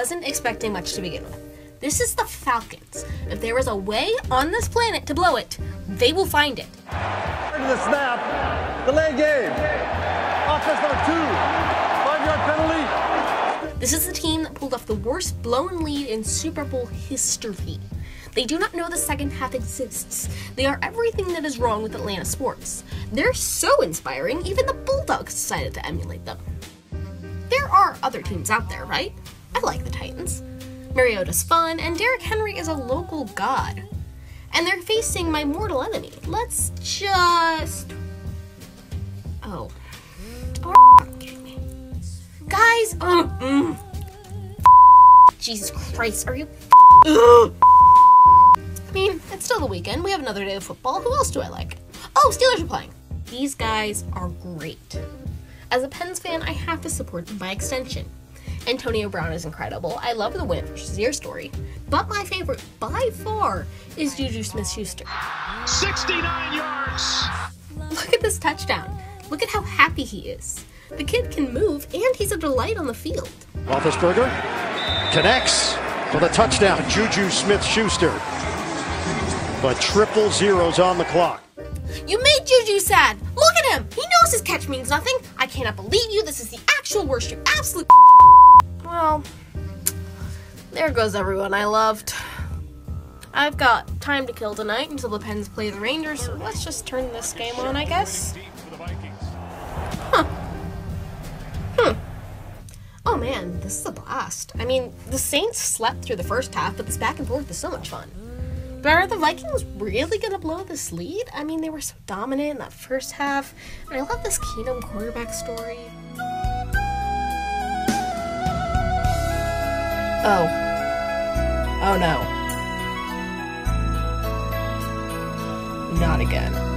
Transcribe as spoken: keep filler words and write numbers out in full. wasn't expecting much to begin with. This is the Falcons. If there is a way on this planet to blow it, they will find it. The snap, delay game, offense number two, five-yard penalty. This is the team that pulled off the worst blown lead in Super Bowl history. They do not know the second half exists. They are everything that is wrong with Atlanta sports. They're so inspiring, even the Bulldogs decided to emulate them. There are other teams out there, right? I like the Titans. Mariota's fun, and Derrick Henry is a local god. And they're facing my mortal enemy. Let's just... Oh. Oh, me. Guys! Um, mm. Jesus Christ, are you... I mean, it's still the weekend. We have another day of football. Who else do I like? Oh, Steelers are playing. These guys are great. As a Pens fan, I have to support them by extension. Antonio Brown is incredible. I love the win versus year story. But my favorite, by far, is Juju Smith-Schuster. sixty-nine yards! Look at this touchdown. Look at how happy he is. The kid can move, and he's a delight on the field. Loethlisberger connects for the touchdown. Juju Smith-Schuster. But triple zeros on the clock. You made Juju sad. Look at him. He knows his catch means nothing. I cannot believe you. This is the actual worst. You absolute... Well, there goes everyone I loved. I've got time to kill tonight until the Pens play the Rangers, so let's just turn this game on, I guess. Huh. Hmm. Oh man, this is a blast. I mean, the Saints slept through the first half, but this back and forth is so much fun. But are the Vikings really going to blow this lead? I mean, they were so dominant in that first half. And I love this Keenum quarterback story. Oh. Oh no. Not again.